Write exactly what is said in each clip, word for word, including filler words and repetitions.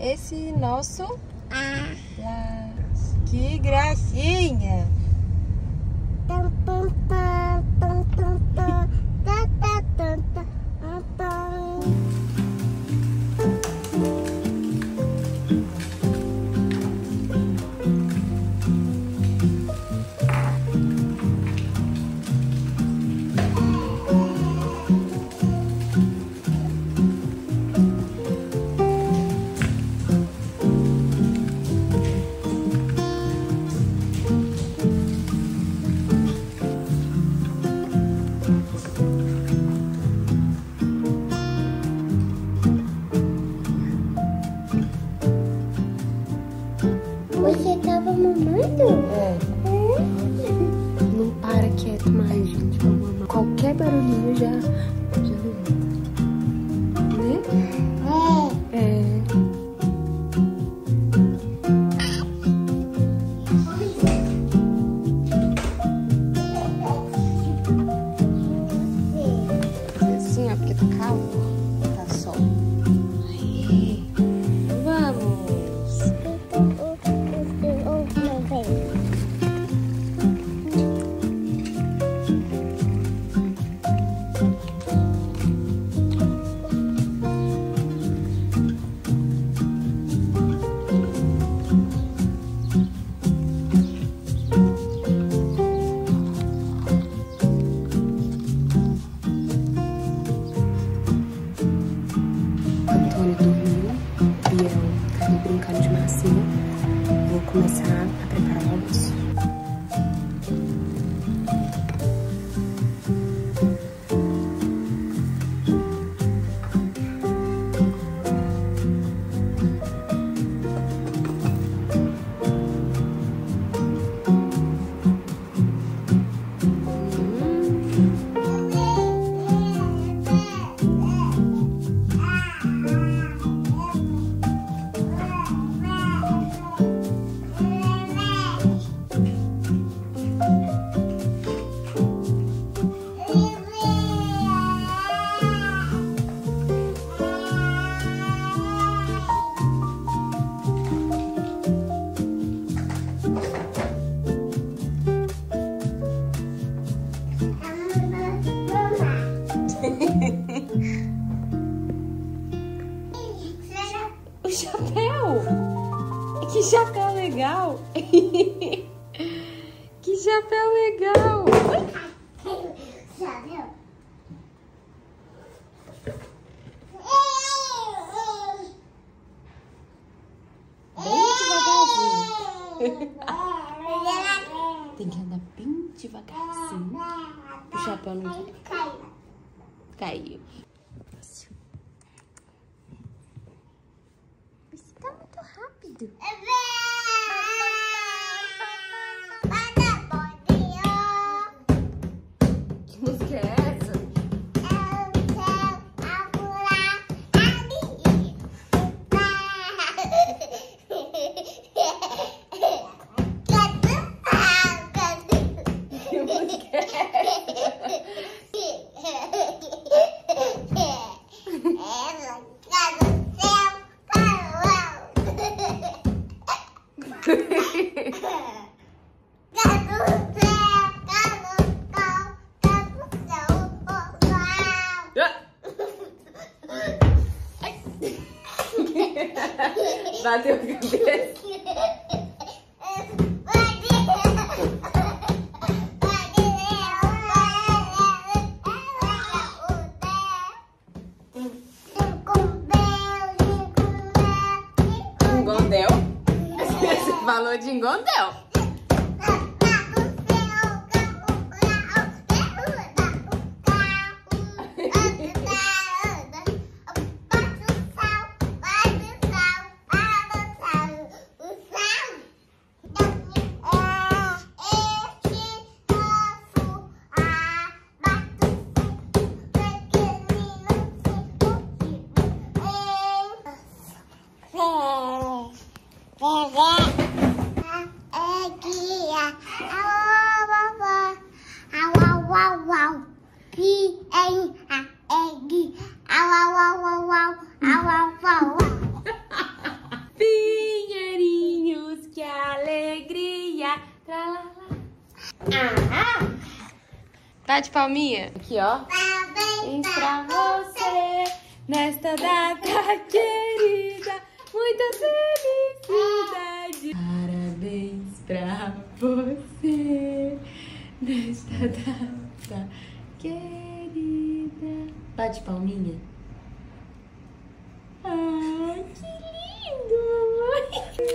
Esse nosso... Ah. Ah, que gracinha! É. Não para quieto mais, gente. Qualquer barulhinho já, já levanta. Né? É. É. É assim, ó, porque tá calor, tá sol. Aí. Vamos. O chapéu! Que chapéu legal! Que chapéu legal! Bem devagarzinho. Tem que andar bem devagarzinho. O chapéu não caiu. Caiu. Tá muito rápido. Que música é essa? Que música é essa? Bateu a cabeça. Falou de engondel. Pinheirinhos, que alegria! Aham. Tá de palminha? Aqui, ó. Parabéns pra você nesta data querida, muita felicidade. Parabéns pra você nesta data querida. Tá de palminha? Ai, que lindo, mamãe!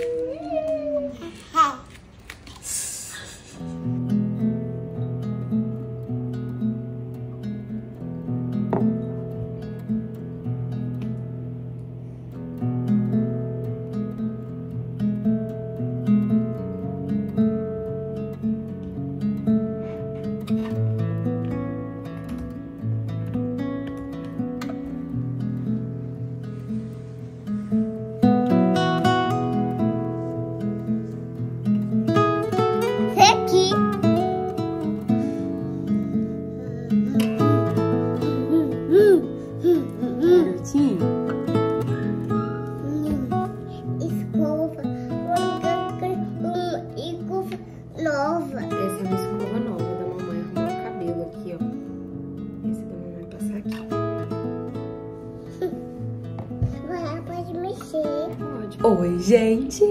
Oi, gente!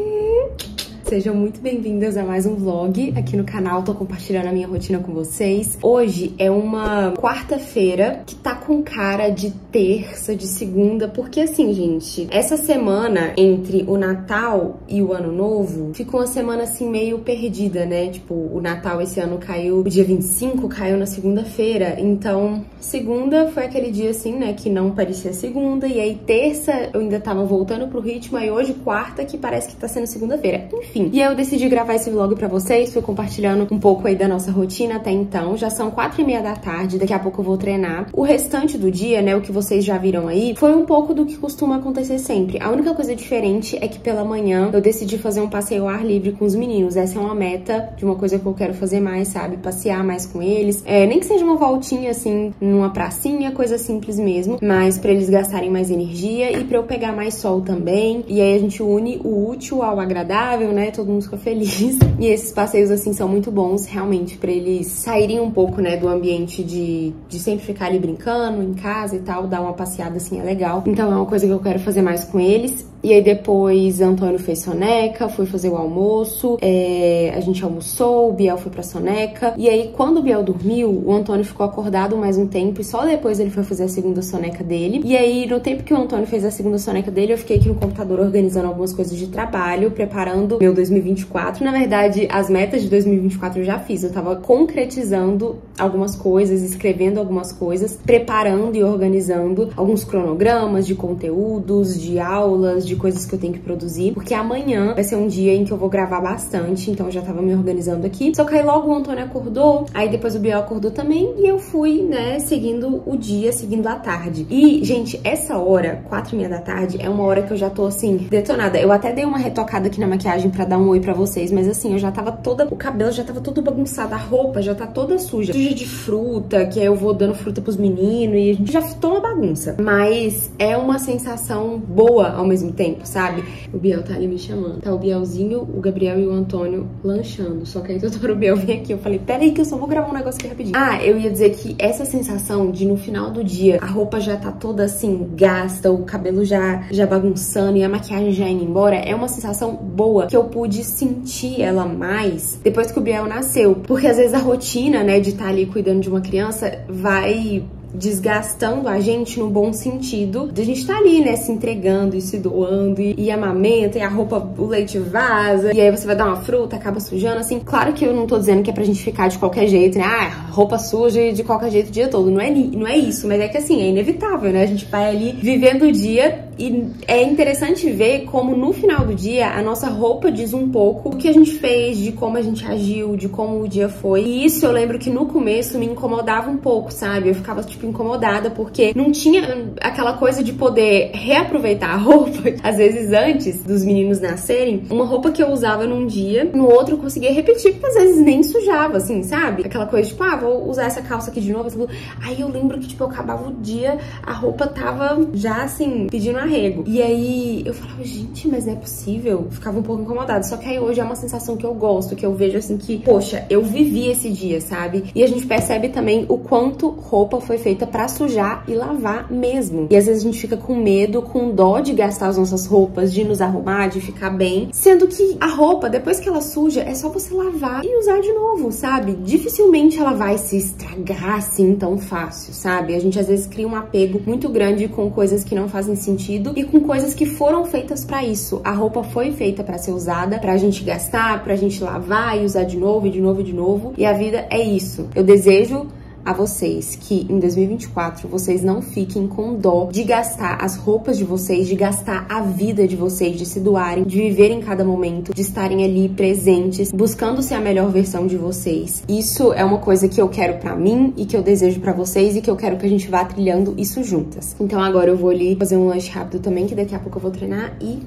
Sejam muito bem-vindas a mais um vlog aqui no canal. Tô compartilhando a minha rotina com vocês. Hoje é uma quarta-feira que tá com cara de terça, de segunda, porque assim, gente, essa semana entre o Natal e o Ano Novo ficou uma semana assim meio perdida, né? Tipo, o Natal esse ano caiu, o dia vinte e cinco caiu na segunda-feira, então segunda foi aquele dia assim, né, que não parecia segunda, e aí terça eu ainda tava voltando pro ritmo, aí hoje quarta que parece que tá sendo segunda-feira, enfim. E aí eu decidi gravar esse vlog pra vocês, fui compartilhando um pouco aí da nossa rotina até então, já são quatro e meia da tarde, daqui a pouco eu vou treinar. O restante do dia, né, o que você vocês já viram aí, foi um pouco do que costuma acontecer sempre. A única coisa diferente é que pela manhã eu decidi fazer um passeio ao ar livre com os meninos. Essa é uma meta de uma coisa que eu quero fazer mais, sabe? Passear mais com eles. É, nem que seja uma voltinha, assim, numa pracinha, coisa simples mesmo, mas pra eles gastarem mais energia e pra eu pegar mais sol também. E aí a gente une o útil ao agradável, né? Todo mundo fica feliz. E esses passeios, assim, são muito bons, realmente, pra eles saírem um pouco, né, do ambiente de, de sempre ficar ali brincando em casa e tal, dar uma passeada assim é legal. Então é uma coisa que eu quero fazer mais com eles. E aí depois Antônio fez soneca, foi fazer o almoço, é, a gente almoçou, o Biel foi pra soneca. E aí quando o Biel dormiu, o Antônio ficou acordado mais um tempo e só depois ele foi fazer a segunda soneca dele. E aí no tempo que o Antônio fez a segunda soneca dele, eu fiquei aqui no computador organizando algumas coisas de trabalho, preparando meu dois mil e vinte e quatro. Na verdade, as metas de dois mil e vinte e quatro eu já fiz. Eu tava concretizando algumas coisas, escrevendo algumas coisas, preparando e organizando alguns cronogramas de conteúdos, de aulas, de coisas que eu tenho que produzir, porque amanhã vai ser um dia em que eu vou gravar bastante, então eu já tava me organizando aqui. Só que aí logo o Antônio acordou, aí depois o Biel acordou também e eu fui, né, seguindo o dia, seguindo a tarde. E, gente, essa hora, quatro e meia da tarde, é uma hora que eu já tô, assim, detonada. Eu até dei uma retocada aqui na maquiagem pra dar um oi pra vocês, mas assim, eu já tava toda... O cabelo já tava todo bagunçado, a roupa já tá toda suja. Suja de fruta, que aí eu vou dando fruta pros meninos e a gente já toma bagunça. Bagunça, mas é uma sensação boa ao mesmo tempo, sabe? O Biel tá ali me chamando. Tá o Bielzinho, o Gabriel e o Antônio lanchando. Só que aí o Biel vem aqui. Eu falei, peraí que eu só vou gravar um negócio aqui rapidinho. Ah, eu ia dizer que essa sensação de no final do dia a roupa já tá toda assim gasta, o cabelo já, já bagunçando e a maquiagem já indo embora, é uma sensação boa que eu pude sentir ela mais depois que o Biel nasceu. Porque às vezes a rotina, né, de estar ali cuidando de uma criança vai... desgastando a gente no bom sentido. A gente tá ali, né, se entregando e se doando, e, e amamenta, e a roupa, o leite vaza, e aí você vai dar uma fruta, acaba sujando, assim. Claro que eu não tô dizendo que é pra gente ficar de qualquer jeito, né? Ah, roupa suja de qualquer jeito o dia todo. Não é, não é isso, mas é que assim, é inevitável, né? A gente vai ali vivendo o dia, e é interessante ver como no final do dia a nossa roupa diz um pouco o que a gente fez, de como a gente agiu, de como o dia foi. E isso eu lembro que no começo me incomodava um pouco, sabe? Eu ficava, tipo, incomodada porque não tinha aquela coisa de poder reaproveitar a roupa. Às vezes, antes dos meninos nascerem, uma roupa que eu usava num dia, no outro eu conseguia repetir, porque às vezes nem sujava, assim, sabe? Aquela coisa, tipo, ah, vou usar essa calça aqui de novo. Assim. Aí eu lembro que, tipo, eu acabava o dia, a roupa tava já, assim, pedindo arrego. E aí eu falava, gente, mas não é possível. Ficava um pouco incomodada. Só que aí hoje é uma sensação que eu gosto, que eu vejo, assim, que, poxa, eu vivi esse dia, sabe? E a gente percebe também o quanto roupa foi feita pra sujar e lavar mesmo. E às vezes a gente fica com medo, com dó de gastar as nossas roupas, de nos arrumar, de ficar bem. Sendo que a roupa, depois que ela suja, é só você lavar e usar de novo, sabe? Dificilmente ela vai se estragar assim tão fácil, sabe? A gente às vezes cria um apego muito grande com coisas que não fazem sentido e com coisas que foram feitas pra isso. A roupa foi feita pra ser usada, pra gente gastar, pra gente lavar e usar de novo, e de novo, e de novo. E a vida é isso. Eu desejo a vocês que em dois mil e vinte e quatro vocês não fiquem com dó de gastar as roupas de vocês, de gastar a vida de vocês, de se doarem, de viverem cada momento, de estarem ali presentes, buscando ser a melhor versão de vocês. Isso é uma coisa que eu quero pra mim e que eu desejo pra vocês e que eu quero que a gente vá trilhando isso juntas. Então agora eu vou ali fazer um lanche rápido também, que daqui a pouco eu vou treinar, e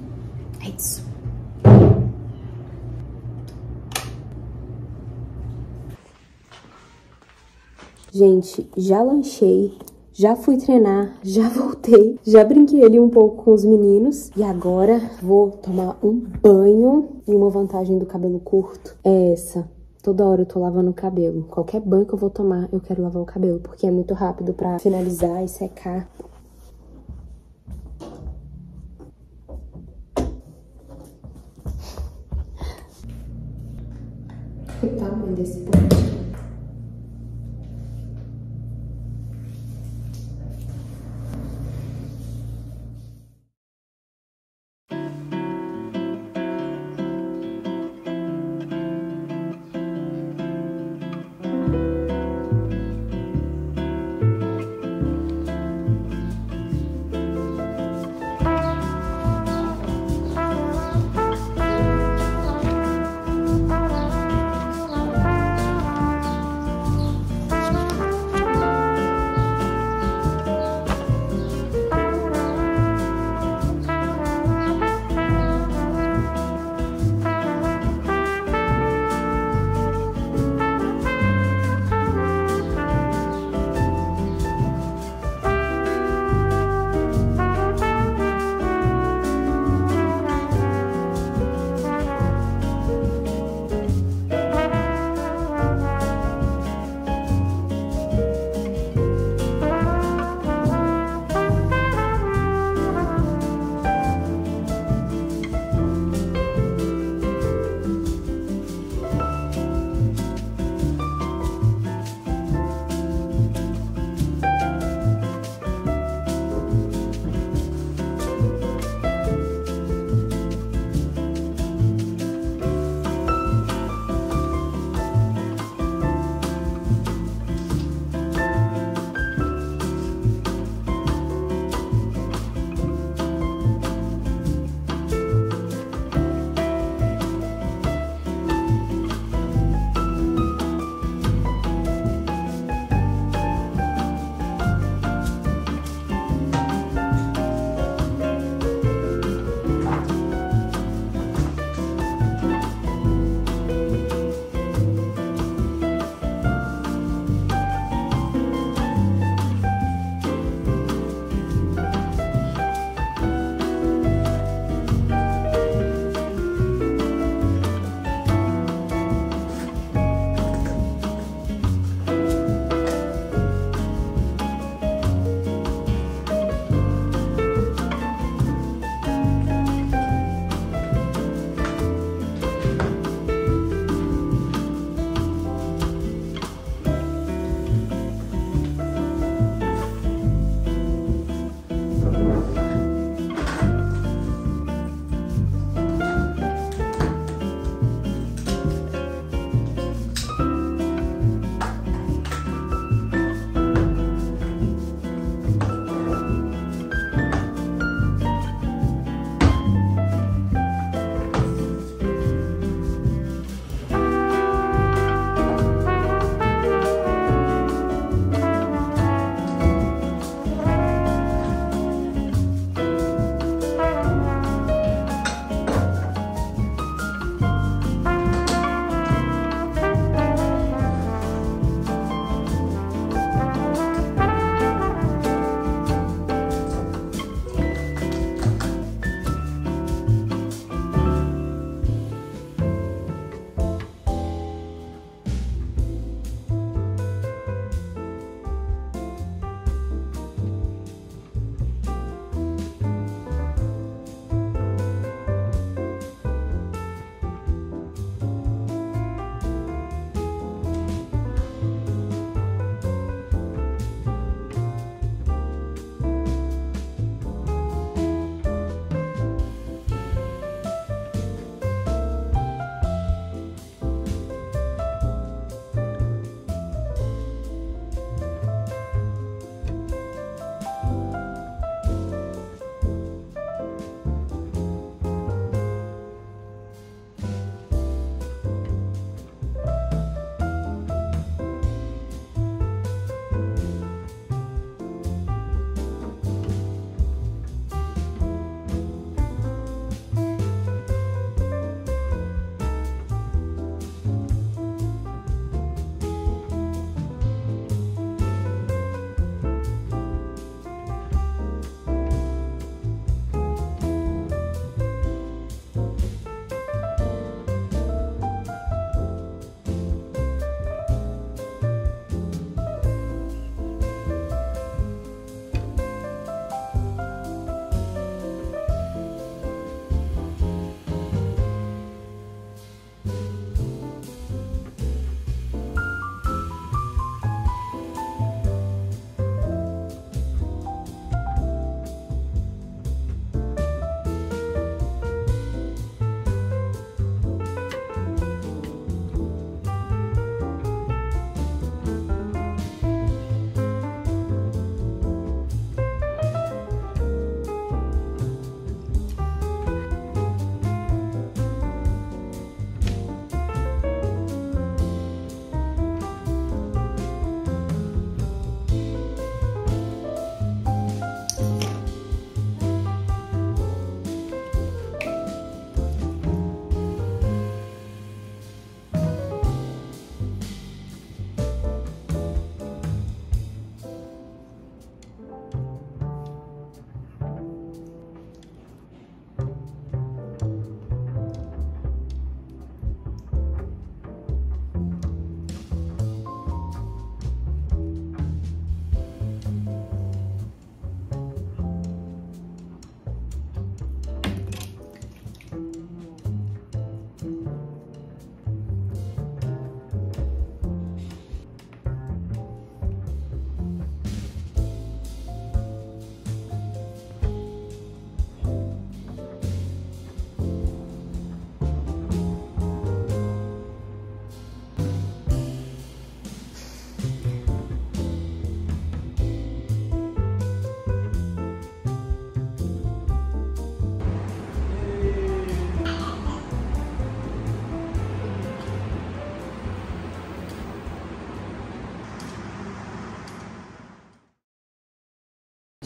é isso. Gente, já lanchei, já fui treinar, já voltei, já brinquei ali um pouco com os meninos. E agora vou tomar um banho. E uma vantagem do cabelo curto é essa. Toda hora eu tô lavando o cabelo. Qualquer banho que eu vou tomar, eu quero lavar o cabelo, porque é muito rápido pra finalizar e secar. O tamanho desse ponto.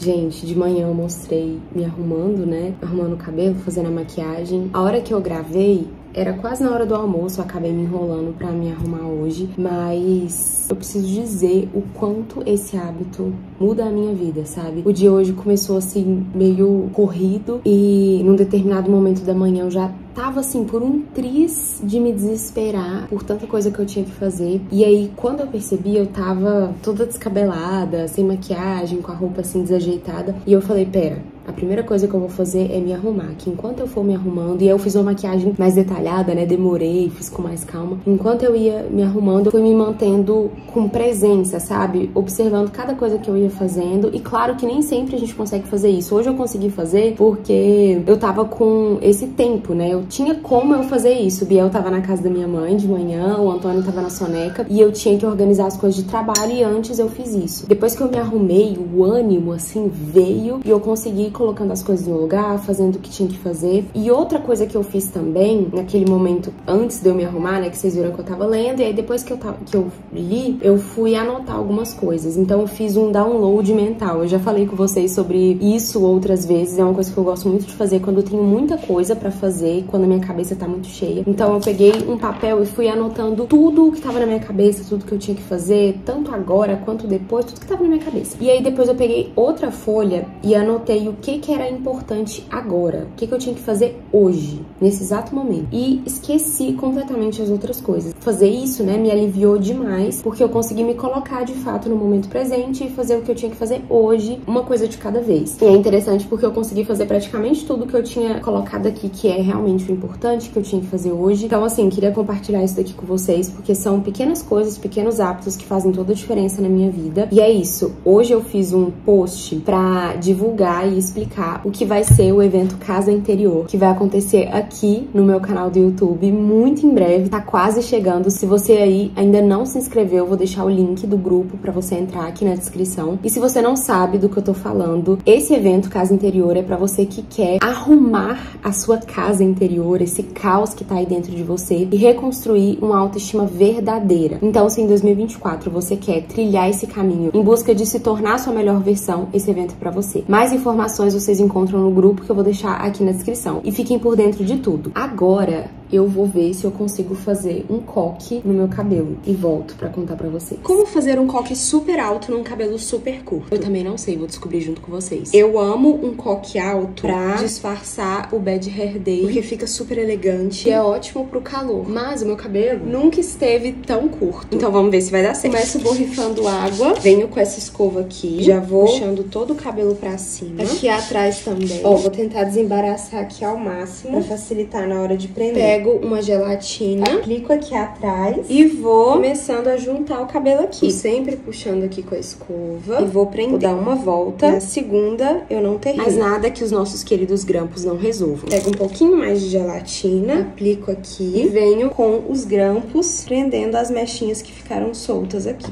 Gente, de manhã eu mostrei me arrumando, né? Arrumando o cabelo, fazendo a maquiagem. A hora que eu gravei, era quase na hora do almoço, eu acabei me enrolando pra me arrumar hoje. Mas eu preciso dizer o quanto esse hábito muda a minha vida, sabe? O dia hoje começou assim, meio corrido. E num determinado momento da manhã eu já tava assim, por um tris de me desesperar por tanta coisa que eu tinha que fazer. E aí, quando eu percebi, eu tava toda descabelada, sem maquiagem, com a roupa assim, desajeitada. E eu falei, pera, a primeira coisa que eu vou fazer é me arrumar, que enquanto eu for me arrumando, e eu fiz uma maquiagem mais detalhada, né, demorei, fiz com mais calma. Enquanto eu ia me arrumando, eu fui me mantendo com presença, sabe? Observando cada coisa que eu ia fazendo. E claro que nem sempre a gente consegue fazer isso. Hoje eu consegui fazer porque eu tava com esse tempo, né? Eu tinha como eu fazer isso. O Biel tava na casa da minha mãe de manhã, o Antônio tava na soneca, e eu tinha que organizar as coisas de trabalho, e antes eu fiz isso. Depois que eu me arrumei, o ânimo, assim, veio, e eu consegui colocando as coisas no lugar, fazendo o que tinha que fazer. E outra coisa que eu fiz também, naquele momento antes de eu me arrumar, né, que vocês viram que eu tava lendo, e aí depois que eu, tava, que eu li, eu fui anotar algumas coisas. Então eu fiz um download mental. Eu já falei com vocês sobre isso outras vezes, é uma coisa que eu gosto muito de fazer quando eu tenho muita coisa pra fazer, quando a minha cabeça tá muito cheia. Então eu peguei um papel e fui anotando tudo o que tava na minha cabeça, tudo que eu tinha que fazer, tanto agora quanto depois, tudo que tava na minha cabeça. E aí depois eu peguei outra folha e anotei o O que, que era importante agora, o que, que eu tinha que fazer hoje, nesse exato momento. E esqueci completamente as outras coisas. Fazer isso, né, me aliviou demais, porque eu consegui me colocar de fato no momento presente e fazer o que eu tinha que fazer hoje, uma coisa de cada vez. E é interessante porque eu consegui fazer praticamente tudo que eu tinha colocado aqui, que é realmente o importante, que eu tinha que fazer hoje. Então, assim, queria compartilhar isso daqui com vocês, porque são pequenas coisas, pequenos hábitos que fazem toda a diferença na minha vida. E é isso. Hoje eu fiz um post pra divulgar isso, explicar o que vai ser o evento Casa Interior, que vai acontecer aqui no meu canal do YouTube, muito em breve, tá quase chegando. Se você aí ainda não se inscreveu, eu vou deixar o link do grupo pra você entrar aqui na descrição. E se você não sabe do que eu tô falando, esse evento Casa Interior é pra você que quer arrumar a sua casa interior, esse caos que tá aí dentro de você, e reconstruir uma autoestima verdadeira. Então, se em dois mil e vinte e quatro você quer trilhar esse caminho em busca de se tornar a sua melhor versão, esse evento é pra você. Mais informações vocês encontram no grupo que eu vou deixar aqui na descrição. E fiquem por dentro de tudo. Agora eu vou ver se eu consigo fazer um coque no meu cabelo e volto pra contar pra vocês. Como fazer um coque super alto num cabelo super curto? Eu também não sei, vou descobrir junto com vocês. Eu amo um coque alto pra disfarçar o bad hair day, porque fica super elegante e é ótimo pro calor. Mas o meu cabelo nunca esteve tão curto. Então vamos ver se vai dar certo. Começo borrifando água, venho com essa escova aqui, já vou puxando todo o cabelo pra cima. Aqui atrás também. Ó, vou tentar desembaraçar aqui ao máximo pra facilitar na hora de prender. Pego uma gelatina, aplico aqui atrás e vou começando a juntar o cabelo aqui. Tô sempre puxando aqui com a escova e vou prender. Vou dar uma volta. Na segunda eu não termino. Mas nada que os nossos queridos grampos não resolvam. Pego um pouquinho mais de gelatina, aplico aqui e venho com os grampos prendendo as mechinhas que ficaram soltas aqui.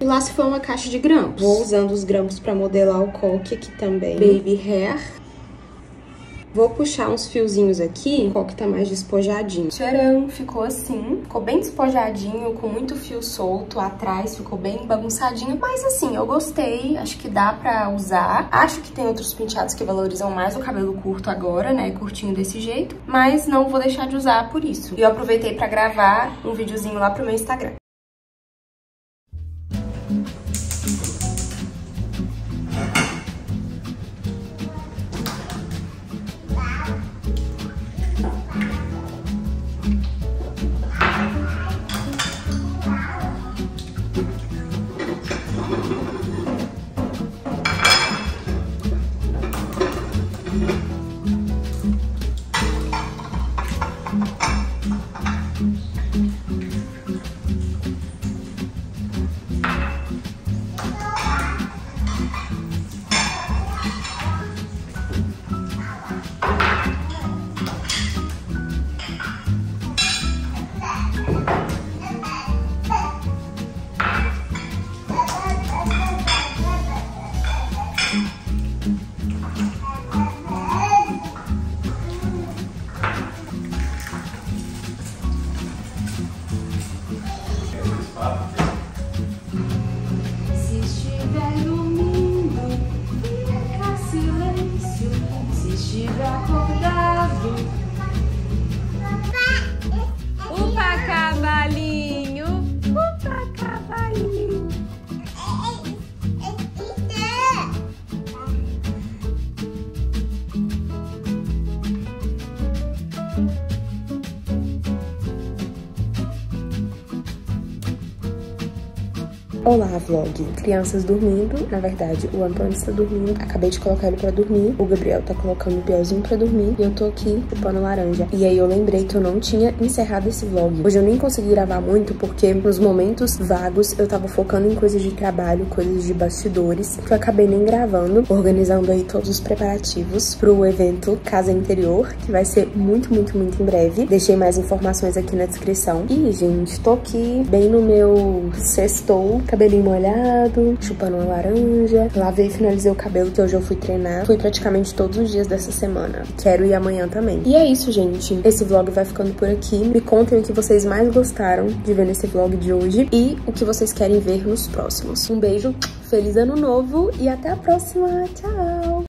E lá se foi uma caixa de grampos. Vou usando os grampos pra modelar o coque aqui também. Baby hair. Vou puxar uns fiozinhos aqui, o coque tá mais despojadinho. Tcharam, ficou assim. Ficou bem despojadinho, com muito fio solto atrás, ficou bem bagunçadinho. Mas assim, eu gostei, acho que dá pra usar. Acho que tem outros penteados que valorizam mais o cabelo curto agora, né? Curtinho desse jeito. Mas não vou deixar de usar por isso. E eu aproveitei pra gravar um videozinho lá pro meu Instagram. Oh, Olá, vlog! Crianças dormindo, na verdade o Antônio está dormindo, acabei de colocar ele pra dormir, o Gabriel tá colocando o Bielzinho pra dormir e eu tô aqui de pano laranja. E aí eu lembrei que eu não tinha encerrado esse vlog. Hoje eu nem consegui gravar muito porque nos momentos vagos eu tava focando em coisas de trabalho, coisas de bastidores, que eu acabei nem gravando, organizando aí todos os preparativos pro evento Casa Interior, que vai ser muito, muito, muito em breve. Deixei mais informações aqui na descrição. E, gente, tô aqui bem no meu sextou, cabelinho molhado, chupando uma laranja. Lavei e finalizei o cabelo, que hoje eu fui treinar. Fui praticamente todos os dias dessa semana. Quero ir amanhã também. E é isso, gente. Esse vlog vai ficando por aqui. Me contem o que vocês mais gostaram de ver nesse vlog de hoje e o que vocês querem ver nos próximos. Um beijo, feliz ano novo e até a próxima. Tchau!